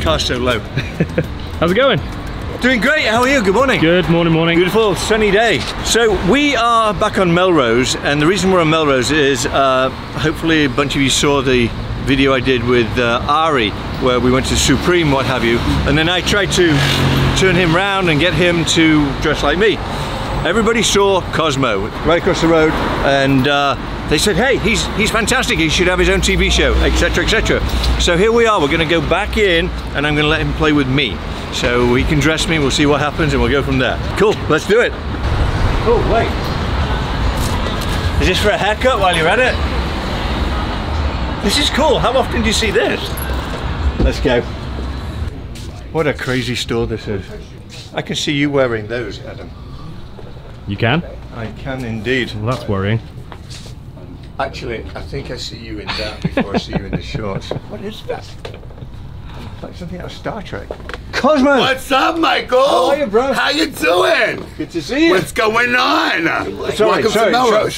car's so low. How's it going? Doing great, how are you? Good morning. Good morning, Beautiful, sunny day. So we are back on Melrose, and the reason we're on Melrose is hopefully a bunch of you saw the video I did with Ari, where we went to Supreme, what have you, and then I tried to turn him round and get him to dress like me. Everybody saw Cosmo right across the road, and they said, hey, he's fantastic, he should have his own TV show, etc, etc. So here we are, we're gonna go back in, and I'm gonna let him play with me. So he can dress me, we'll see what happens, and we'll go from there. Cool, let's do it. Oh, wait. Is this for a haircut while you're at it? This is cool, how often do you see this? Let's go. What a crazy store this is. I can see you wearing those, Adam. You can? I can indeed. Well, that's worrying. Actually, I think I see you in that before I see you in the shorts. What is that? Like something out of Star Trek. Cosmo! What's up, Michael? How are you, bro? How you doing? Good to see you. What's going on? Sorry. I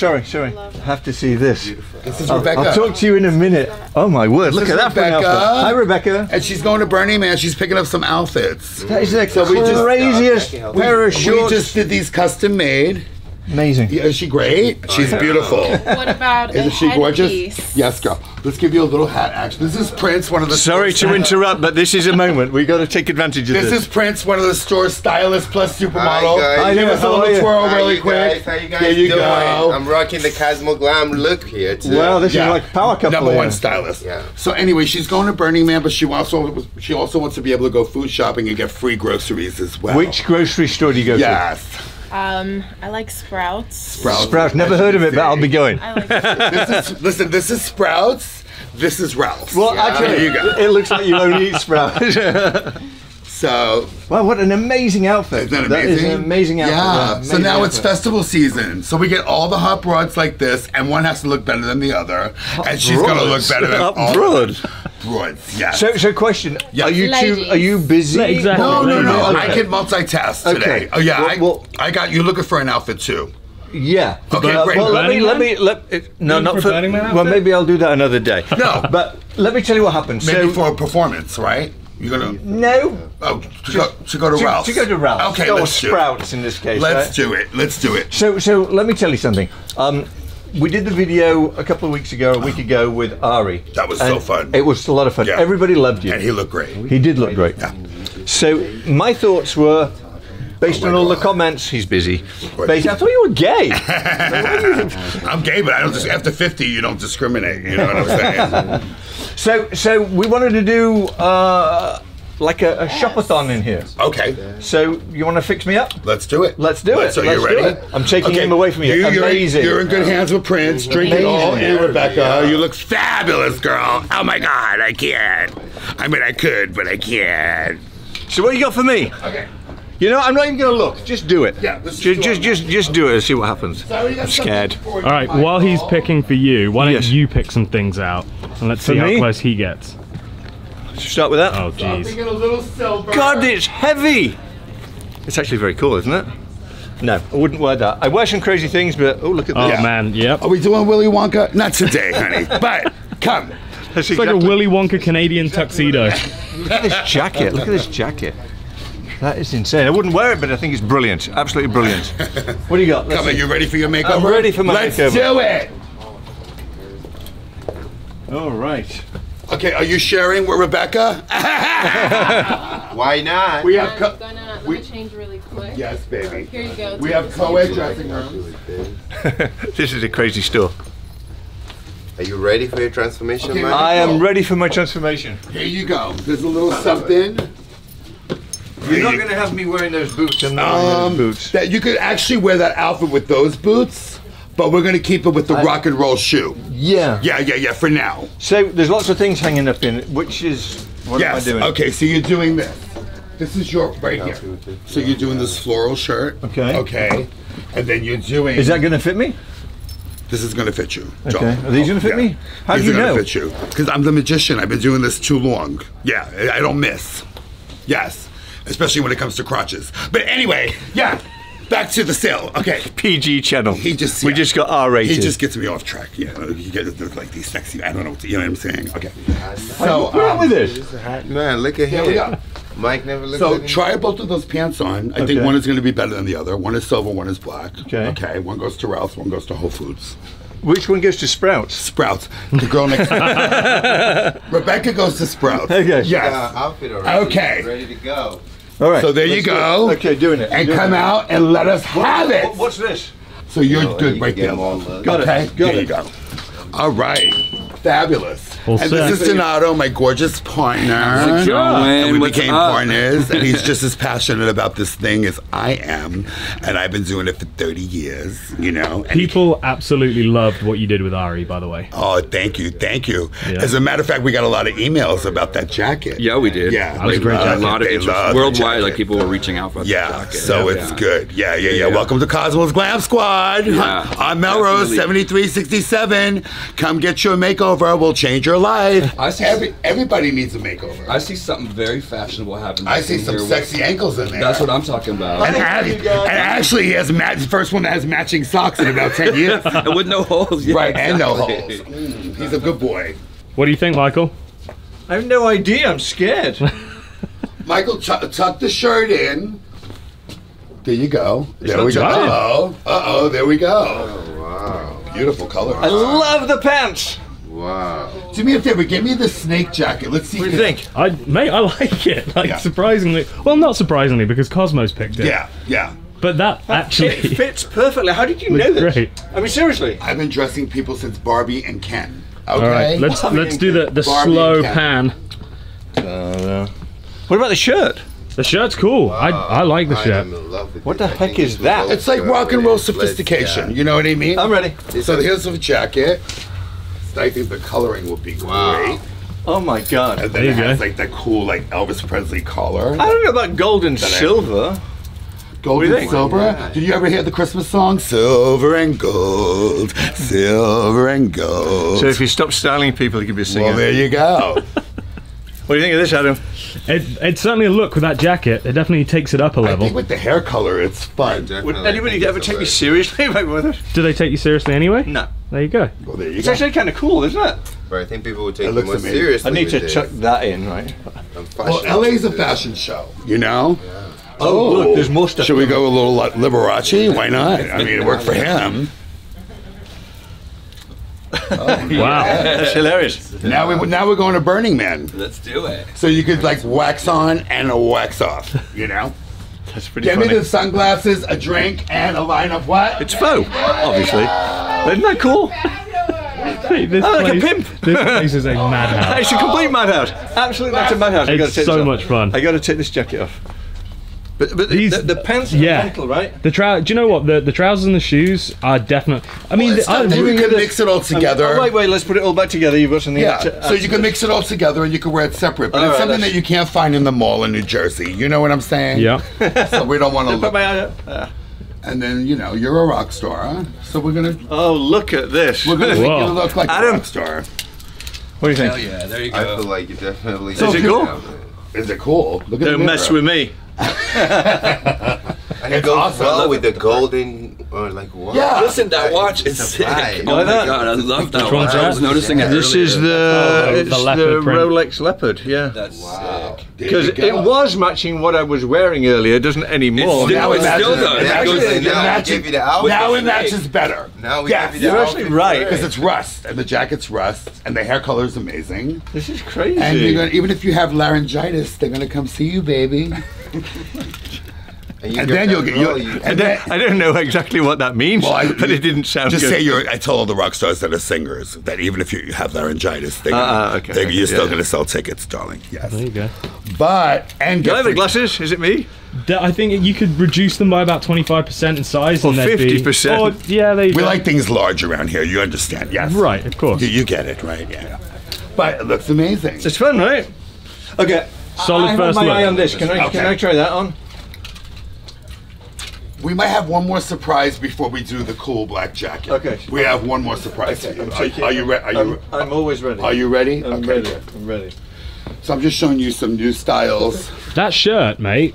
have to see this. Beautiful. This is Rebecca. I'll talk to you in a minute. Oh my word, look at that. Rebecca. Hi, Rebecca. And she's going to Burning Man. She's picking up some outfits. That is the craziest pair of shorts. We just did these custom made. Amazing. Yeah, is she great? She's beautiful. What about isn't she gorgeous? Piece? Yes, girl. Let's give you a little hat action. This is Prince, one of the Sorry to interrupt, but this is a moment. We got to take advantage of this. This is Prince, one of the store's stylists plus supermodel. Hi, give us a little twirl really quick. How you guys doing? I'm rocking the Cosmo Glam look here too. Wow, this is like power couple. Number one stylist. Yeah. So anyway, she's going to Burning Man, but she also wants to be able to go food shopping and get free groceries as well. Which grocery store do you go to? Yes. I like Sprouts. Sprouts. Never heard of it, but I'll be going. I like it. This is Sprouts. This is Ralph's. Well, actually, it looks like you only eat Sprouts. So. Wow, what an amazing outfit. Isn't that amazing? That is an amazing outfit. Yeah. Amazing outfit. It's festival season. So we get all the hot broads like this, and one has to look better than the other, and she's going to look better than all broads. Yes. So question, yes. are you busy? Yeah, exactly. No. I can multitask today. Okay. Oh yeah, I got you looking for an outfit too. Yeah. Okay, great. Well, well, maybe I'll do that another day. No. But let me tell you what happened. Maybe for a performance, right? You're gonna go to Ralph's. Okay, let's do it. Or Sprouts in this case. Let's do it. So let me tell you something. We did the video a couple of weeks ago, a week ago, with Ari. That was so fun. It was a lot of fun. Yeah. Everybody loved you. And he looked great. He did look great. Yeah. So my thoughts were, based on all the comments, he's busy. Based, I thought you were gay. I'm gay, but I don't. After 50, you don't discriminate. You know what I'm saying? So we wanted to do like a shopathon in here. Okay. So you want to fix me up? Let's do it. So you ready? I'm taking him away from you. Amazing. You're in good hands with Prince. Drink it all in, Rebecca. Yeah. You look fabulous, girl. Oh my God, I can't. I mean, I could, but I can't. So what do you got for me? Okay. You know, I'm not even gonna look. Just do it. Yeah. Just do it and see what happens. I'm scared. All right. While he's picking for you, why don't you pick some things out and let's see how close he gets. Start with that. Oh jeez. God, it's heavy. It's actually very cool, isn't it? No, I wouldn't wear that. I wear some crazy things, but oh look at this. Oh man, yep. Are we doing Willy Wonka? Not today, honey. But come. That's it's like a Willy Wonka Canadian tuxedo. Look at this jacket. Look at this jacket. That is insane. I wouldn't wear it, but I think it's brilliant. Absolutely brilliant. What do you got? Come on, you ready for your makeover? I'm ready for my makeover. Let's do it. All right. Okay, are you sharing with Rebecca? Why not? We have let me change really quick. Yes, baby. Here you go. We have co-ed dressing room. This is a crazy store. Are you ready for your transformation, man? I am ready for my transformation. Here you go. There's a little something. You're not going to have me wearing those boots. I'm not wearing those boots. That you could actually wear that outfit with those boots. But we're going to keep it with the rock and roll shoe. Yeah. Yeah, for now. So there's lots of things hanging up in it, which is, what am I doing? Okay, so you're doing this. This is your, right here. So you're doing this floral shirt. Okay. Okay. And then you're doing. Is that going to fit me? This is going to fit you. Okay. Are these going to fit me? How do you know? These are going to fit you. Because I'm the magician. I've been doing this too long. Yeah, I don't miss. Yes. Especially when it comes to crotches. But anyway, yeah. Back to the cell. Okay. PG channel. He just, yeah. We just got R-rated. He just gets me off track. Yeah. He gets like these sexy. I don't know. What to, you know what I'm saying? Okay. So what's wrong with this? Man, look at him. Here we go. Mike never looked at him. So try both of those pants on. I think one is going to be better than the other. One is silver. One is black. Okay. Okay. One goes to Ralph's. One goes to Whole Foods. Which one goes to Sprouts? Sprouts. The girl next to Rebecca goes to Sprouts. Okay. Yes. Outfit already. Okay. Ready to go. All right. So there you go. Okay, doing it. And come out and let us have it. What's this? So you're good right there. Got it. Okay. There you go. All right. Fabulous. And this is Donato, my gorgeous partner. And we became partners. And he's just as passionate about this thing as I am. And I've been doing it for 30 years, you know. And people absolutely loved what you did with Ari, by the way. Oh, thank you. Thank you. Yeah. As a matter of fact, we got a lot of emails about that jacket. Yeah, we did. Yeah. That was great. A lot of interest. Worldwide, like people were reaching out for that jacket. So it's good. Yeah. Welcome to Cosmo's Glam Squad. Yeah. On Melrose, 7367. Come get your makeover. Will change your life. I see everybody needs a makeover. I see something very fashionable happening. I see some sexy ankles in there. That's what I'm talking about. And actually, he has the first one that has matching socks in about 10 years. And with no holes. Yeah, right, exactly. And no holes. Mm, he's a good boy. What do you think, Michael? I have no idea. I'm scared. Michael, tuck the shirt in. There you go. There we go. Uh-oh. Uh-oh. There we go. Oh, wow. Beautiful color. I love the pants. Wow. Do me a favor, give me the snake jacket. Let's see. What do you think? Mate, I like it. Like, surprisingly. Well, not surprisingly, because Cosmo's picked it. Yeah, yeah. But that actually fits perfectly. How did you know this? Great. I mean, seriously. I've been dressing people since Barbie and Ken. Okay. All right, let's do the slow pan. What about the shirt? The shirt's cool. Wow. I like the shirt. What the heck is that? It's like rock and roll sophistication. Yeah. You know what I mean? I'm ready. So here's the jacket. I think the coloring would be great. Oh my God. And then it has like that cool like Elvis Presley collar. I don't know about gold and silver. Gold and silver? Did you ever hear the Christmas song? Silver and gold, silver and gold. So if you stop styling people, you could be a singer. Well, there you go. What do you think of this, Adam? It's certainly a look with that jacket. It definitely takes it up a level. I think with the hair color, it's fun. Would anybody ever take you seriously? Do they take you seriously anyway? No. There you go. Well, there you go. It's actually kind of cool, isn't it? Right, I think people would take it more seriously. I need to chuck that in, right? Well, LA's a fashion show, you know? Yeah. Oh, look, there's more stuff. Should we go a little Liberace? Why not? I mean, it worked for him. Oh, wow, that's hilarious. Now we're going to Burning Man. Let's do it. So you could like wax on and wax off, you know? That's pretty funny. Give me the sunglasses, a drink, and a line of what? It's faux, obviously. Isn't that cool? This place, like a pimp. This place is a madhouse. It's a complete madhouse. Absolutely, that's a madhouse. It's so much fun. I got to take this jacket off. But the pants are mental, right? Do you know what? The trousers and the shoes are definitely... I mean, you can mix it all together. Wait, let's put it all back together. You've got something... Yeah, so you can mix it all together and you can wear it separate. But it's something that you can't find in the mall in New Jersey. You know what I'm saying? Yeah. So we don't want to look... And then, you know, you're a rock star, huh? So we're going to... Oh, look at this. We're going to make you look like a rock star. What do you think? Hell yeah, there you go. I feel like you definitely... Is it cool? Is it cool? Don't mess with me. And it goes awesome. Well with the golden or like watch. Yeah, listen, that watch is sick. Oh my God, I love that watch. I was noticing it. This is the Rolex Leopard. Yeah, that's sick. Because it was matching what I was wearing earlier. It doesn't anymore. Now it still does. Now it matches better. Now we give you the outfit. You're actually right because it's rust and the jacket's rust and the hair color is amazing. This is crazy. And even if you have laryngitis, they're gonna come see you, baby. And then you'll get I don't know exactly what that means, well, but it didn't sound good. Just say I tell all the rock stars that are singers that even if you have laryngitis, you're still going to sell tickets, darling. Yes. There you go. But, and... Do I have the glasses? Is it me? I think you could reduce them by about 25% in size. Or 50%. Yeah, we like things large around here, you understand, yes. Right, of course. You get it, right, yeah. But it looks amazing. It's fun, right? Okay. Solid first look. I have my eye on this. Can I try that on? We might have one more surprise before we do the cool black jacket. Okay. We have one more surprise. Okay, are you ready? I'm always ready. Are you ready? I'm ready. I'm ready. So I'm just showing you some new styles. That shirt, mate.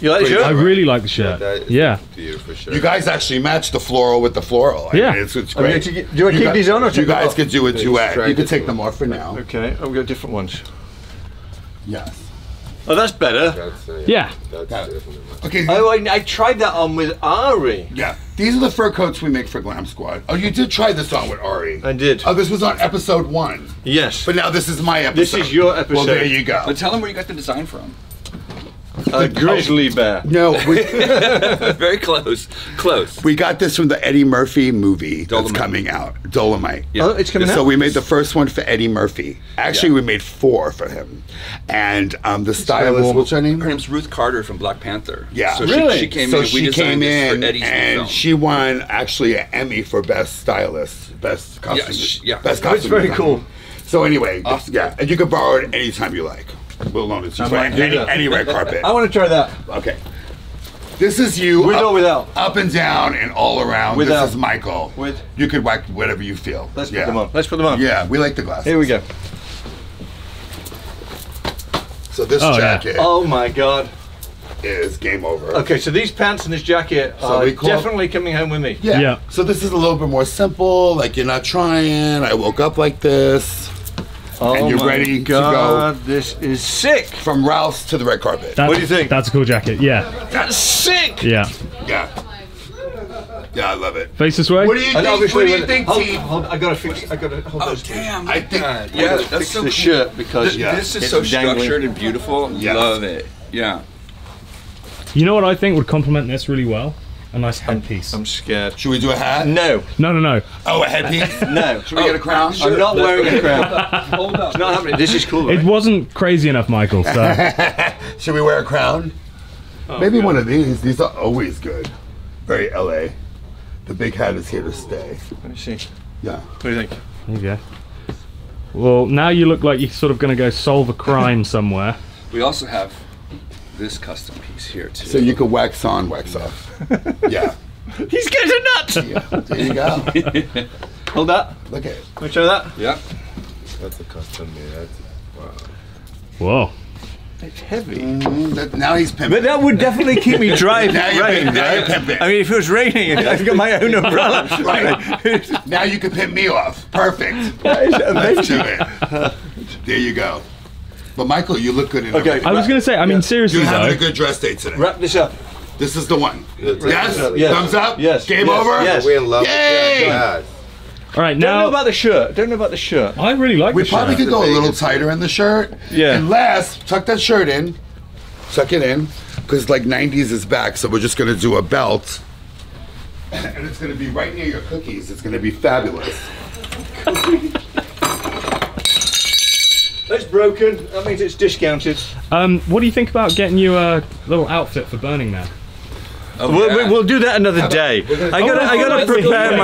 You like the shirt? I really like the shirt. Yeah. You, for sure. You guys actually match the floral with the floral. Yeah. I mean, it's great. I mean, do I keep these on or you guys could do a duet? You could take them off for now. Okay. I'll go different ones. Yes. Oh, that's better. That's, yeah. That's okay. Oh, I tried that on with Ari. Yeah. These are the fur coats we make for Glam Squad. Oh, you did try this on with Ari. I did. Oh, this was on episode 1. Yes. But now this is my episode. This is your episode. Well, there you go. But tell them where you got the design from. A grizzly bear. No, we very close. Close. We got this from the Eddie Murphy movie that's coming out. Dolemite. Yeah. Oh, it's coming out. So we made the first one for Eddie Murphy. Actually, we made 4 for him. And the stylist, what's her name? Her name's Ruth Carter from Black Panther. Yeah. So really? She came in. She came in and she won actually an Emmy for best stylist, best costume. Yeah, best costume. It's very cool. So anyway, awesome. Yeah, and you can borrow it anytime you like. We'll loan it to you. Any red carpet. I want to try that. Okay. This is you. With or without? Up and down and all around. Without. This is Michael. With? You could whack whatever you feel. Let's put them on. Let's put them on. Yeah, we like the glasses. Here we go. So this jacket. Yeah. Oh my God. Is game over. Okay, so these pants and this jacket are definitely coming home with me. Yeah. So this is a little bit more simple. Like you're not trying. I woke up like this. Oh, and you're ready to go. This is sick. From Ralph's to the red carpet. What do you think? That's a cool jacket. Yeah. That's sick. Yeah. Yeah. Yeah, I love it. Face this way. What do you think? What do you think, team? I gotta fix. I gotta hold those. Oh damn! I think. Yeah, that's so cool. Shirt because this is so structured and beautiful. Love it. Yeah. You know what I think would complement this really well? A nice headpiece. I'm scared. Should we do a hat? No. No, no, no. Oh, a headpiece? No. Should we get a crown? Sure. I'm not wearing a crown. Hold up. It's not happening. This is cool, right? It wasn't crazy enough, Michael, so. Should we wear a crown? Oh, maybe one of these. These are always good. Very LA. The big hat is here to stay. Let me see. Yeah. What do you think? There you go. Well, now you look like you're sort of going to go solve a crime somewhere. We also have this custom piece here too. So you could wax on, wax off. Yeah. These guys are nuts! Yeah. There you go. Hold that. Look at it. Can we show that? Yeah. That's a custom made. Wow. Whoa. It's heavy. Now he's pimping. But that would definitely keep me dry if it rained, right? I mean, if it was raining, I've got my own umbrella. Right. Now you can pimp me off. Perfect. That is amazing. Let's do it. There you go. But Michael, you look good in everything. I was going to say, I mean, seriously, you're having a good dress day today. Wrap this up. This is the one. Yes. Thumbs up. Yes. Game over. Yes. We're in love. Yay! Yeah. All right, now. Don't know about the shirt. Don't know about the shirt. I really like the shirt. We probably could go a little tighter in the shirt. Yeah. And last, tuck that shirt in. Tuck it in. Because, like, 90s is back, so we're just going to do a belt. And it's going to be right near your cookies. It's going to be fabulous. That's broken. That means it's discounted. What do you think about getting you a little outfit for Burning Man? Oh, we'll do that another day. I gotta prepare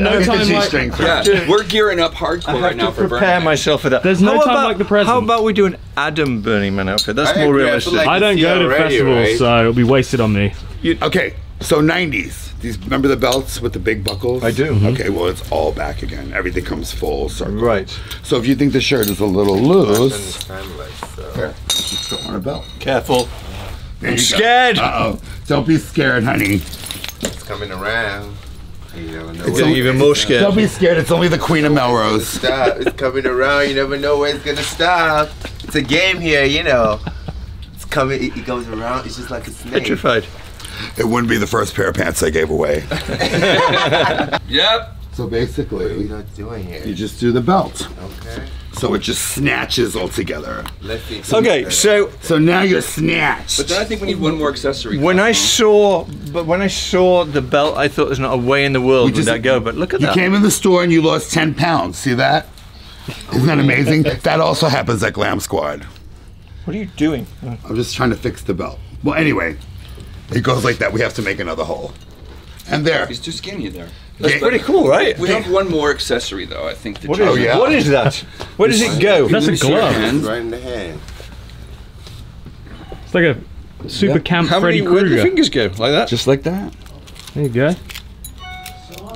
myself. We're gearing up hardcore right now for Burning Man. I have to prepare myself for that. There's no time like the present. How about we do an Adam Burning Man outfit? That's more realistic. I don't go to festivals, so it'll be wasted on me. Okay. So 90s, these, remember the belts with the big buckles? I do. Okay, well it's all back again. Everything comes full circle. Right. So if you think the shirt is a little loose, here, just don't want a belt. Careful. There I'm scared. Uh-oh. Don't be scared, honey. It's coming around. You never know. It's even more scared. Don't be scared, it's only the Queen of Melrose. Stop. It's coming around, you never know when it's gonna stop. It's a game here, you know. It's coming, it goes around, it's just like a snake. Petrified. It wouldn't be the first pair of pants I gave away. Yep. So basically, what are we not doing here? You just do the belt. Okay. So it just snatches all together. Let's see. Okay, so now you're snatched. But then I think we need one more accessory. When I saw the belt, I thought there's not a way in the world would that go. But look at that. You came in the store and you lost 10 pounds. See that? Isn't that amazing? That also happens at Glam Squad. What are you doing? I'm just trying to fix the belt. Well, anyway. It goes like that. We have to make another hole. And there. He's too skinny there. That's pretty cool, right? We have one more accessory, though, I think. What is that? Where does it go? That's a glove. Right in the hand. It's like a super camp Freddy Krueger. Where do the fingers go? Like that? Just like that. There you go.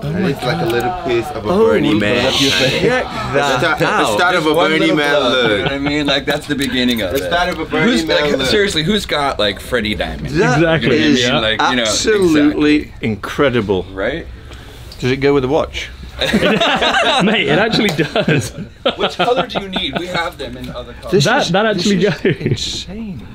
It's like a little piece of a Burning Man. The start of a Burning Man look. You know what I mean? Like, that's the beginning of it. The start of a Burning Man look. Seriously, who's got like Freddie Diamond? Exactly. Absolutely incredible. Right? Does it go with the watch? Mate, it actually does. Which color do you need? We have them in other colors. That actually goes. Insane.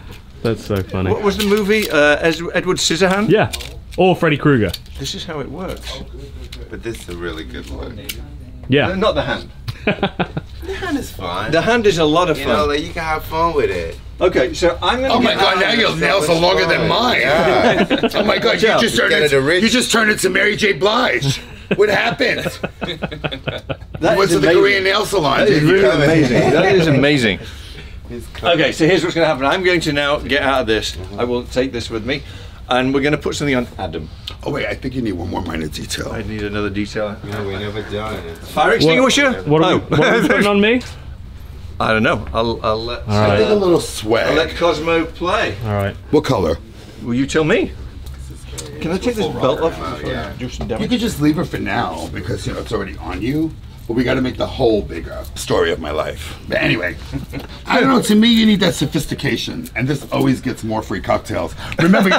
That's so funny. What was the movie? Edward Scissorhands? Yeah. Or Freddy Krueger. This is how it works. Oh, good. But this is a really good one. Yeah. No, not the hand. The hand is fun. The hand is a lot of fun. You know, like, you can have fun with it. Okay, so I'm gonna. Oh my God! Now your nails are longer than mine. Yeah. Oh my God! You just turned it. You just turned it to Mary J. Blige. What happened? That was the Korean nail salon. That is really amazing. That is amazing. Okay, so here's what's going to happen. I'm going to now get out of this. I will take this with me. And we're going to put something on Adam. Oh wait, I think you need one more minor detail. I need another detail. No, we never done it. Fire extinguisher? What are you putting on me? I don't know. I'll let... I did a little sweat. I'll let Cosmo play. All right. What color? Will you tell me? Can I take this belt off? Do some damage? You could just leave her for now, because you know it's already on you. But we got to make the whole bigger story of my life. But anyway, I don't know, to me you need that sophistication, and this always gets more free cocktails. Remember,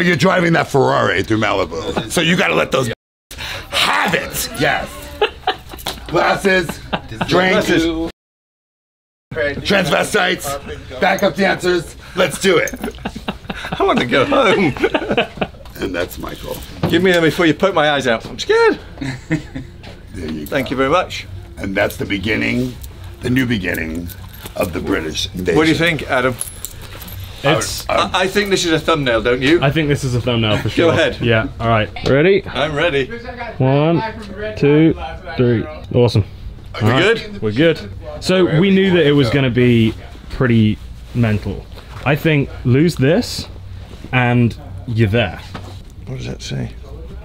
you're driving that Ferrari through Malibu, so you got to let those have it. Yes. Glasses, drinks, transvestites, backup dancers, let's do it. I want to go home. And that's Michael. Give me them before you poke my eyes out. I'm scared. There you go. Thank you very much. And that's the beginning, the new beginning of the British invasion. What do you think, Adam? It's, I think this is a thumbnail, don't you? I think this is a thumbnail for sure. Go ahead. Yeah, all right. Ready? I'm ready. 1, 2, 3. Awesome. Are we good? We're good. So we knew that it was going to be pretty mental. I think lose this and you're there. What does that say?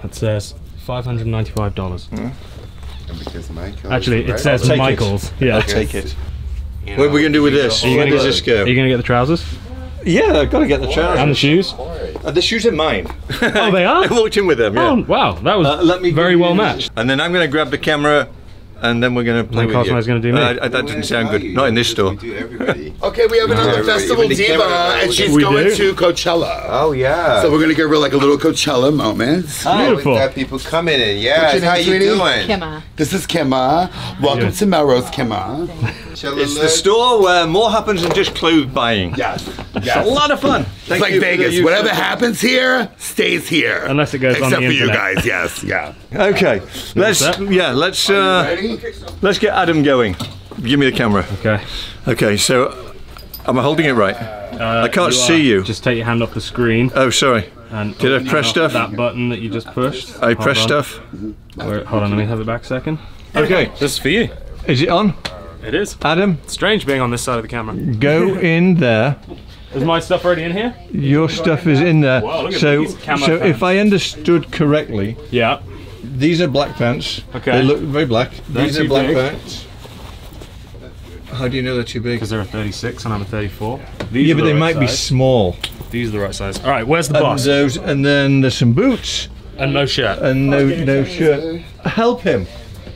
That says $595. Yeah. Actually, it says Michael's. Yeah, I'll take it. You know, what are we going to do with this? Are you going to get the trousers? Yeah, I've got to get the trousers. And the shoes? The shoes are mine. Oh, they are? I walked in with them, yeah. Oh, wow, that was very well matched. And then I'm going to grab the camera, and then we're going to play with Cosmo's going to do me. That didn't sound good. Not in this store. Okay, we have another festival diva, and she's going to Coachella. Oh, yeah. So we're going to give her like a little Coachella moment. Beautiful. We've got people coming in. Yeah, how you doing? Kimba. This is Kimba. Welcome to Melrose, Kimba. It's the store where more happens than just clothes buying. Yes. It's a lot of fun. It's like Vegas. Whatever happens here, stays here. Unless it goes on the internet. Except for you guys, yes. Yeah. Okay, let's get Adam going. Give me the camera. Okay. Okay, so am I holding it right? I can't see you. Just take your hand off the screen. Oh, sorry. And did I press stuff? That button that you just pushed. I pressed stuff. Hold on, let me have it back a second. Okay. This is for you. Is it on? It is. Adam? It's strange being on this side of the camera. Go in there. Is my stuff already in here? Your stuff is in there. Wow, look at these camera fans. So if I understood correctly, yeah. These are black pants. Okay. They look very black. These are black pants. How do you know they're too big? Because they're a 36 and I'm a 34. Yeah, but they might be small. These are the right size. All right, where's the boss? And then there's some boots. And no shirt. And no shirt. Help him.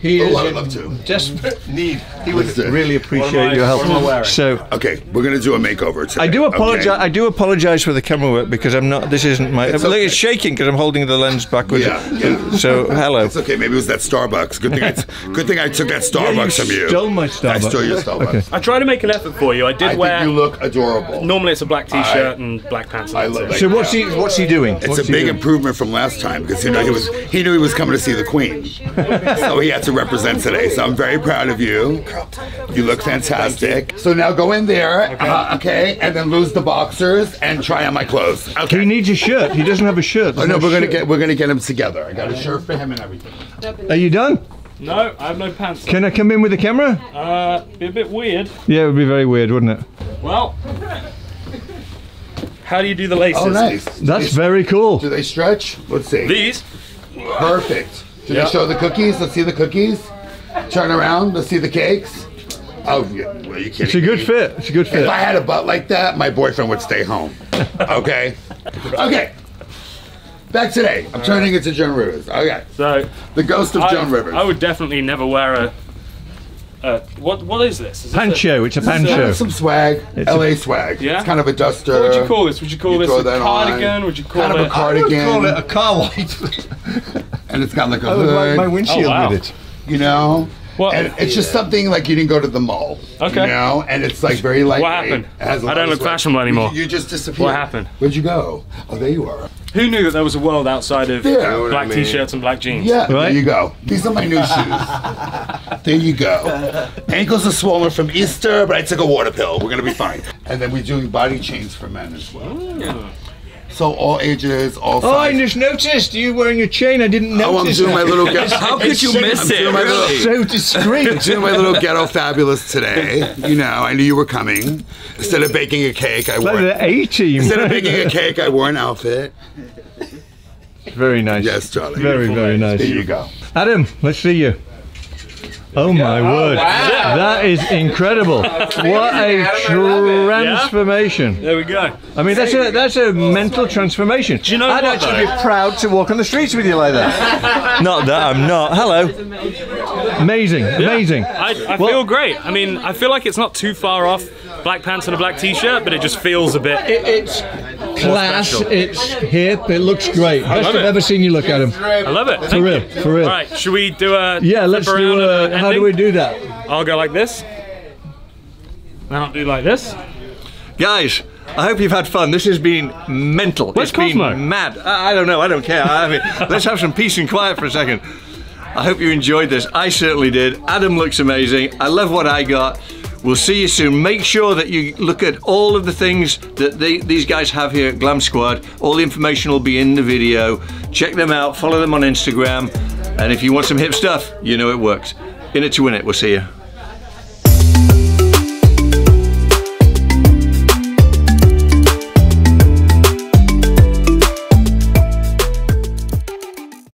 He is in desperate need. He would really appreciate your help. So okay, we're gonna do a makeover today. I do apologize. Okay. I do apologize for the camera work because I'm not. This isn't my. It's, it's shaking because I'm holding the lens backwards. Yeah. So hello. It's okay. Maybe it was that Starbucks. Good thing I took that Starbucks from you. Stole my Starbucks. I stole your Starbucks. Okay. I tried to make an effort for you. I think you look adorable. Normally it's a black T-shirt and black pants. I love it. So what's he doing? It's a big improvement from last time because he knew he was coming to see the Queen, so he had to represent today, so I'm very proud of you. You look fantastic. So now go in there, okay, and then lose the boxers and try on my clothes. Okay. He needs a shirt. He doesn't have a shirt. Oh no, we're gonna get him together. I got a shirt for him and everything. Are you done? No, I have no pants. Can I come in with the camera? Be a bit weird. Yeah, it would be very weird, wouldn't it? Well. How do you do the laces? Oh, nice. That's very cool. Do they stretch? Let's see. These. Perfect. Should we show the cookies? Let's see the cookies. Turn around. Let's see the cakes. Oh, well, you kidding? It's a good fit. It's a good fit. If I had a butt like that, my boyfriend would stay home. Okay. Okay. Back today. I'm turning it to Joan Rivers. Okay. So the ghost of Joan Rivers. I would definitely never wear a. What is this? Is pancho. It's a pancho. Some swag. It's LA swag. Yeah. It's kind of a duster. What would you call this? Would you call this a cardigan? Would you call it a cardigan? I would call it a car light. And it's got like a hood. My windshield with it. You know. Well, and it's just something like you didn't go to the mall. Okay. You know, and it's like very lightweight. What happened? I don't look fashionable anymore. You just disappeared. What happened? Where'd you go? Oh, there you are. Who knew that there was a world outside of black t-shirts and black jeans? Yeah, right? There you go. These are my new shoes. There you go. Ankles are swollen from Easter, but I took a water pill. We're gonna be fine. And then we're doing body chains for men as well. Ooh. Yeah. So all ages, all sizes. Oh, I just noticed you wearing a chain. I didn't notice. Oh, I'm doing my little ghetto. How could you miss it? So discreet. I'm doing my little ghetto fabulous today. You know, I knew you were coming. Instead of baking a cake, I wore an outfit. Instead of baking a cake, I wore an outfit. Very nice. Yes, Charlie. Very, very nice. There you go. Adam, let's see you. Oh my word! Wow. That is incredible. What a transformation! Yeah. There we go. I mean, that's a mental transformation. Do you know I'd actually be proud to walk on the streets with you like that. Not that I'm not. Hello. Amazing, amazing. Yeah. I feel great. I mean, I feel like it's not too far off black pants and a black t-shirt, but it just feels a bit. It's class. Special. It's hip. It looks great. Best I've ever seen you look at him. I love it. For real. For real. All right. Should we do a? Yeah. Let's do a. How do we do that? I'll go like this. And I'll do like this. Guys, I hope you've had fun. This has been mental. It's been mad. I don't know. I don't care. I mean, let's have some peace and quiet for a second. I hope you enjoyed this. I certainly did. Adam looks amazing. I love what I got. We'll see you soon. Make sure that you look at all of the things that these guys have here at Glam Squad. All the information will be in the video. Check them out. Follow them on Instagram. And if you want some hip stuff, you know it works. In it to win it. We'll see you.